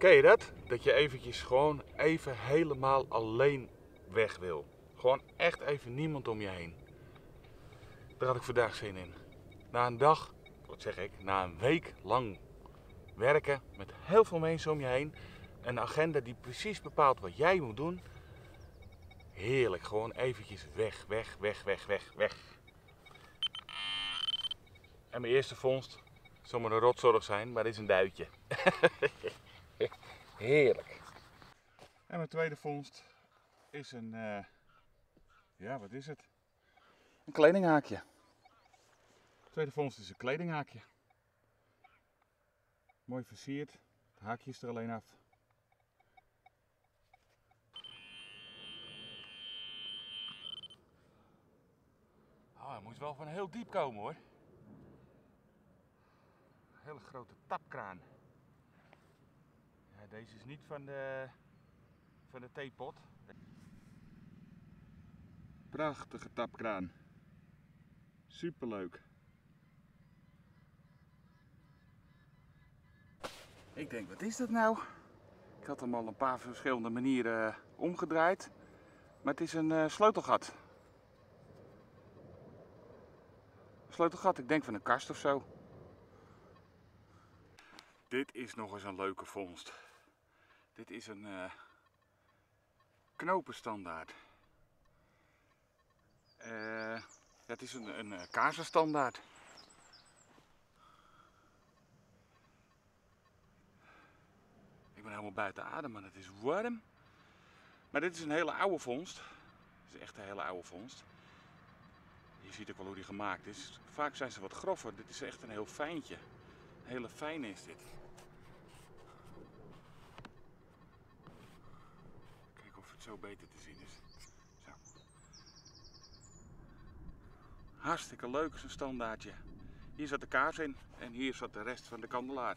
Ken je dat? Dat je eventjes gewoon even helemaal alleen weg wil. Gewoon echt even niemand om je heen. Daar had ik vandaag zin in. Na een dag, wat zeg ik, na een week lang werken met heel veel mensen om je heen. Een agenda die precies bepaalt wat jij moet doen. Heerlijk, gewoon eventjes weg, weg, weg, weg, weg, weg. En mijn eerste vondst, het zal maar een rotzorg zijn, maar het is een duitje. Heerlijk. En mijn tweede vondst is een, ja wat is het? Een kledinghaakje. De tweede vondst is een kledinghaakje. Mooi versierd, het haakje is er alleen af. Oh, hij moet wel van heel diep komen hoor. Een hele grote tapkraan. Ja, deze is niet van de theepot. Prachtige tapkraan. Superleuk. Ik denk, wat is dat nou? Ik had hem al een paar verschillende manieren omgedraaid. Maar het is een sleutelgat. Een sleutelgat, ik denk van een kast of zo. Dit is nog eens een leuke vondst. Dit is een knopenstandaard. Dat is een kaarsenstandaard. Ik ben helemaal buiten adem, maar het is warm. Maar dit is een hele oude vondst. Dit is echt een hele oude vondst. Je ziet ook wel hoe die gemaakt is. Vaak zijn ze wat grover. Dit is echt een heel fijntje. Een hele fijne is dit. Kijk of het zo beter te zien is. Zo. Hartstikke leuk, zo'n standaardje. Hier zat de kaars in en hier zat de rest van de kandelaar.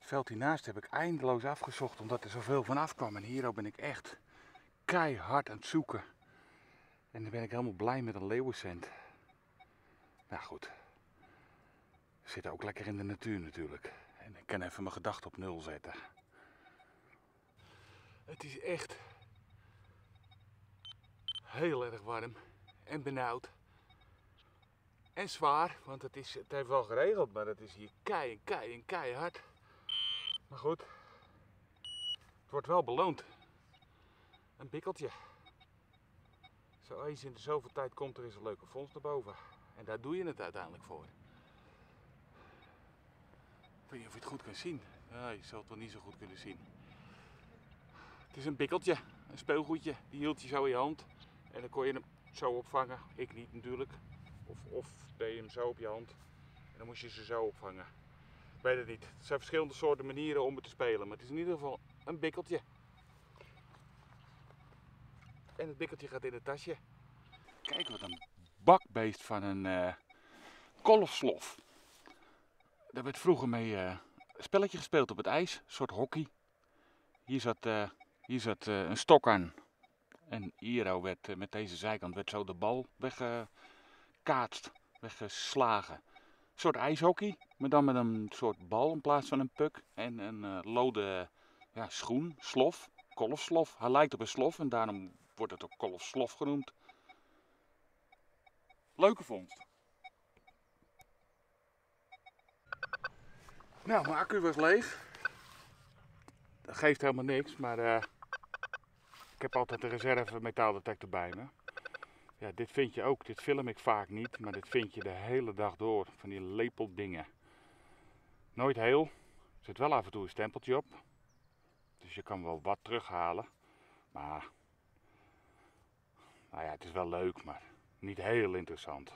Het veld hiernaast heb ik eindeloos afgezocht omdat er zoveel van afkwam. En hier ben ik echt keihard aan het zoeken. En dan ben ik helemaal blij met een leeuwencent. Nou goed, we zitten ook lekker in de natuur natuurlijk. En ik kan even mijn gedachten op nul zetten. Het is echt heel erg warm en benauwd. En zwaar, want het heeft wel geregeld, maar het is hier keihard. Maar goed, het wordt wel beloond. Een pikkeltje. Zo eens in de zoveel tijd komt er eens een leuke vondst naar boven. En daar doe je het uiteindelijk voor. Ik weet niet of je het goed kunt zien. Ja, je zal het wel niet zo goed kunnen zien. Het is een pikkeltje, een speelgoedje. Die hield je zo in je hand. En dan kon je hem zo opvangen. Ik niet natuurlijk. Of deed je hem zo op je hand. En dan moest je ze zo opvangen. Ik weet het niet. Er zijn verschillende soorten manieren om het te spelen, maar het is in ieder geval een bikkeltje. En het bikkeltje gaat in het tasje. Kijk wat een bakbeest van een kolfslof. Daar werd vroeger mee een spelletje gespeeld op het ijs, een soort hockey. Hier zat een stok aan en Iro werd met deze zijkant werd zo de bal weggekaatst, weggeslagen. Een soort ijshockey, maar dan met een soort bal in plaats van een puk en een lode ja, schoen, slof, kolfslof. Hij lijkt op een slof en daarom wordt het ook kolfslof genoemd. Leuke vondst. Nou, mijn accu was leeg. Dat geeft helemaal niks, maar ik heb altijd een reserve metaaldetector bij me. Ja, dit vind je ook. Dit film ik vaak niet, maar dit vind je de hele dag door. Van die lepeldingen. Nooit heel. Er zit wel af en toe een stempeltje op. Dus je kan wel wat terughalen. Maar, nou ja, het is wel leuk, maar niet heel interessant.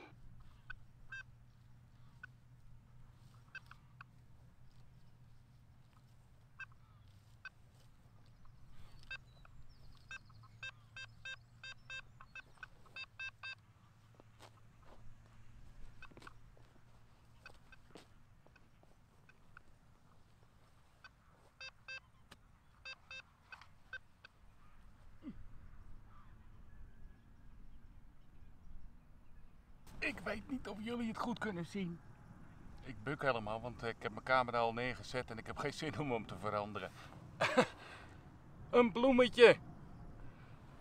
Ik weet niet of jullie het goed kunnen zien. Ik buk helemaal, want ik heb mijn camera al neergezet en ik heb geen zin om hem te veranderen. Een bloemetje.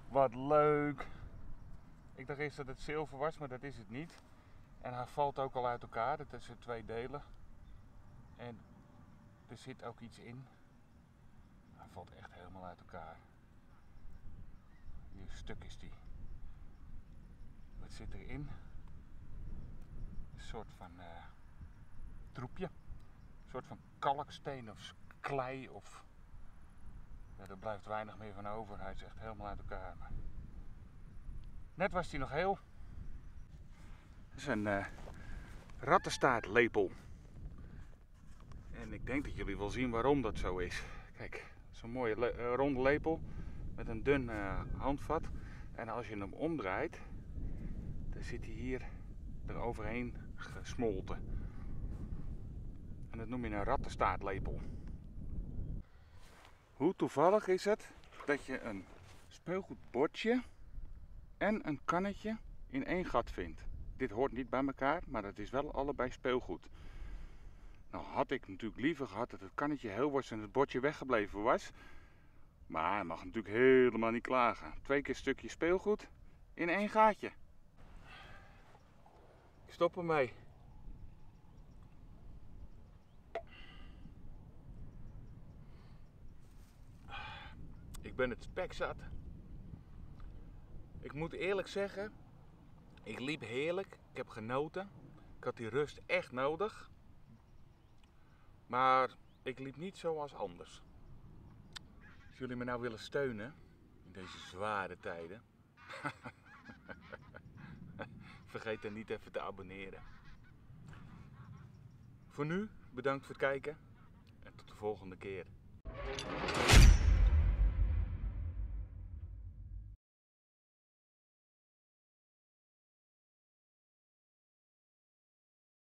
Wat leuk. Ik dacht eerst dat het zilver was, maar dat is het niet. En hij valt ook al uit elkaar. Het is in twee delen. En er zit ook iets in. Hij valt echt helemaal uit elkaar. Hier stuk is die. Wat zit erin? Een soort van troepje. Een soort van kalksteen of klei of... Ja, er blijft weinig meer van over. Hij is echt helemaal uit elkaar. Maar... net was hij nog heel. Dat is een rattenstaartlepel. En ik denk dat jullie wel zien waarom dat zo is. Kijk, zo'n mooie ronde lepel met een dun handvat. En als je hem omdraait, dan zit hij hier eroverheen gesmolten. En dat noem je een rattenstaartlepel. Hoe toevallig is het dat je een speelgoedbordje en een kannetje in één gat vindt. Dit hoort niet bij elkaar, maar dat is wel allebei speelgoed. Nou had ik natuurlijk liever gehad dat het kannetje heel was en het bordje weggebleven was. Maar hij mag natuurlijk helemaal niet klagen. Twee keer een stukje speelgoed in één gaatje. Ik stop ermee. Ik ben het spek zat. Ik moet eerlijk zeggen, ik liep heerlijk. Ik heb genoten. Ik had die rust echt nodig. Maar ik liep niet zoals anders. Als jullie me nou willen steunen in deze zware tijden, vergeet dan niet even te abonneren. Voor nu, bedankt voor het kijken en tot de volgende keer.